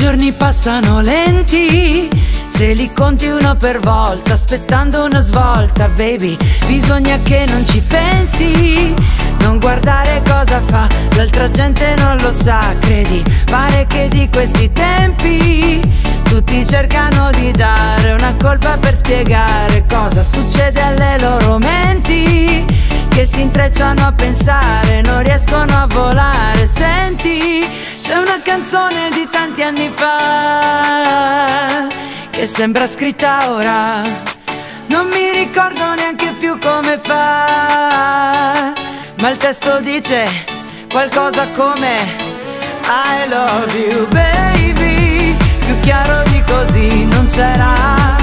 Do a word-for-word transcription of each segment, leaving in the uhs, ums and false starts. giorni passano lenti, se li conti uno per volta, aspettando una svolta, baby. Bisogna che non ci pensi, non guardare cosa fa, l'altra gente non lo sa, credi. Pare che di questi tempi tutti cercano di dare una colpa per spiegare cosa succede alle loro menti, che si intrecciano a pensare, non riescono a volare. Senti, c'è una canzone di tanti anni fa che sembra scritta ora, non mi ricordo neanche più come fa, ma il testo dice qualcosa come I love you baby, più chiaro di così non c'era.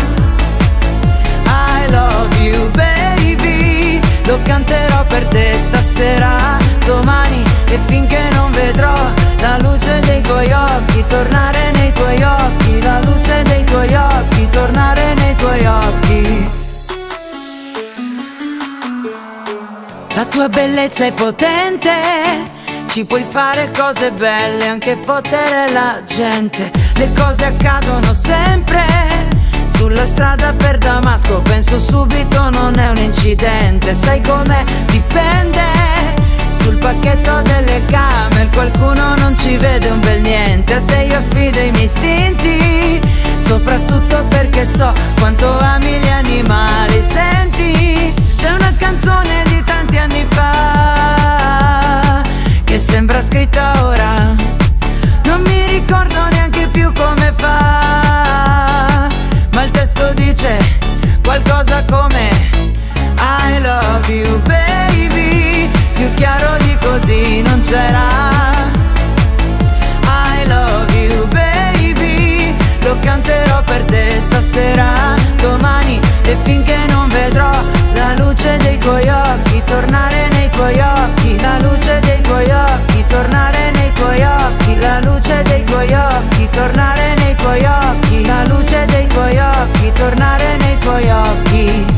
I love you baby, lo canterò per te stasera, domani e finché non vedrò la luce dei tuoi occhi, tornare nei tuoi occhi, la luce dei tuoi occhi, tornare nei tuoi occhi. La tua bellezza è potente, ci puoi fare cose belle, anche fottere la gente. Le cose accadono sempre, sulla strada per Damasco, penso subito non è un incidente. Sai com'è? Dipende, sul pacchetto delle Camel qualcuno non ci vede un bel niente. A te io affido i miei istinti, soprattutto perché so quanto ami gli animali. Senti, c'è una canzone di tanti anni fa che sembra scritta ora, non mi ricordo neanche più come fa, ma il testo dice qualcosa come I love you baby, più chiaro di così non c'era. I love you baby, lo canterò per te stasera, domani e finché non vedrò la luce dei tuoi occhi, tornare nei tuoi occhi, la luce dei tuoi occhi, tornare nei tuoi occhi, la luce dei tuoi occhi, tornare nei tuoi occhi, la luce dei tuoi occhi, tornare nei tuoi occhi.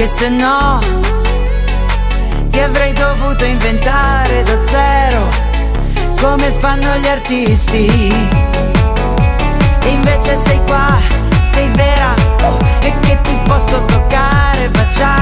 Che se no ti avrei dovuto inventare da zero, come fanno gli artisti. E invece sei qua, sei vera, e che ti posso toccare, baciare.